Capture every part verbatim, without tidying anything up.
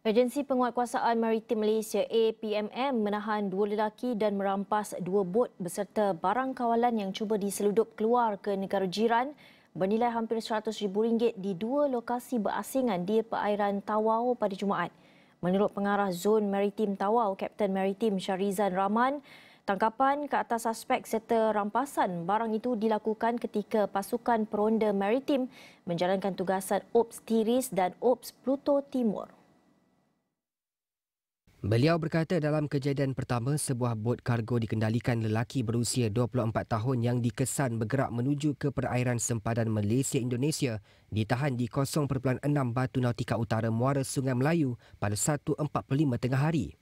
Agensi Penguatkuasaan Maritim Malaysia A P M M menahan dua lelaki dan merampas dua bot beserta barang kawalan yang cuba diseludup keluar ke negara jiran bernilai hampir seratus ribu ringgit di dua lokasi berasingan di perairan Tawau pada Jumaat. Menurut pengarah Zon Maritim Tawau, Kapten Maritim Syarizan Rahman, tangkapan ke atas suspek serta rampasan barang itu dilakukan ketika pasukan peronda maritim menjalankan tugasan Ops Tiris dan Ops Pluto Timur. Beliau berkata dalam kejadian pertama, sebuah bot kargo dikendalikan lelaki berusia dua puluh empat tahun yang dikesan bergerak menuju ke perairan sempadan Malaysia-Indonesia ditahan di kosong perpuluhan enam Batu Nautika Utara Muara Sungai Melayu pada satu empat puluh lima tengah hari.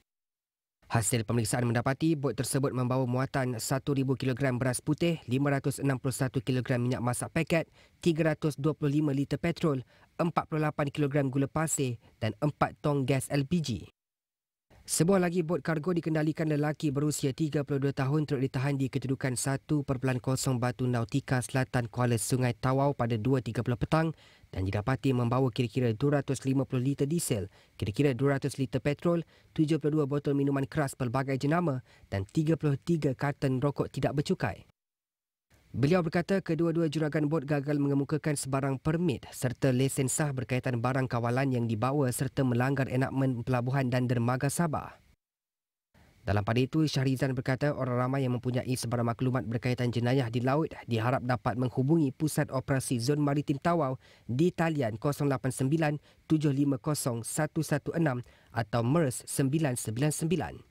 Hasil pemeriksaan mendapati bot tersebut membawa muatan seribu kilogram beras putih, lima ratus enam puluh satu kilogram minyak masak paket, tiga ratus dua puluh lima liter petrol, empat puluh lapan kilogram gula pasir dan empat tong gas L P G. Sebuah lagi bot kargo dikendalikan lelaki berusia tiga puluh dua tahun turut ditahan di kedudukan satu perpuluhan kosong Batu Nautika Selatan Kuala Sungai Tawau pada dua tiga puluh petang dan didapati membawa kira-kira dua ratus lima puluh liter diesel, kira-kira dua ratus liter petrol, tujuh puluh dua botol minuman keras pelbagai jenama dan tiga puluh tiga karton rokok tidak bercukai. Beliau berkata kedua-dua juragan bot gagal mengemukakan sebarang permit serta lesen sah berkaitan barang kawalan yang dibawa serta melanggar enakmen pelabuhan dan dermaga Sabah. Dalam pada itu, Syarizan berkata orang ramai yang mempunyai sebarang maklumat berkaitan jenayah di laut diharap dapat menghubungi Pusat Operasi Zon Maritim Tawau di talian kosong lapan sembilan tujuh lima kosong satu satu enam atau MERS sembilan sembilan sembilan.